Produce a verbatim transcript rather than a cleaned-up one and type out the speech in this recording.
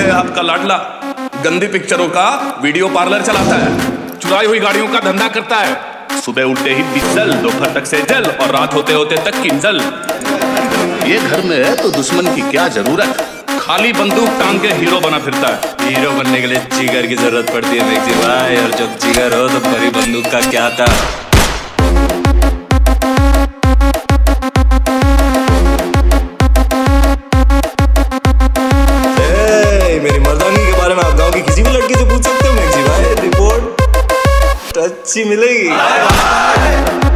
है आपका लाडला, गंदी पिक्चरों का वीडियो पार्लर चलाता है, चुराई हुई गाड़ियों का धंधा करता है, सुबह उठते ही डीजल, दोपहर तक से जल और रात होते होते तक की जल। ये घर में है तो दुश्मन की क्या जरूरत, खाली बंदूक टांग के हीरो बना फिरता है। हीरो बनने के लिए जिगर की जरूरत पड़ती है मैगजी भाई, और जब जिगर हो तो भरी बंदूक का क्या था। अच्छी मिलेगी।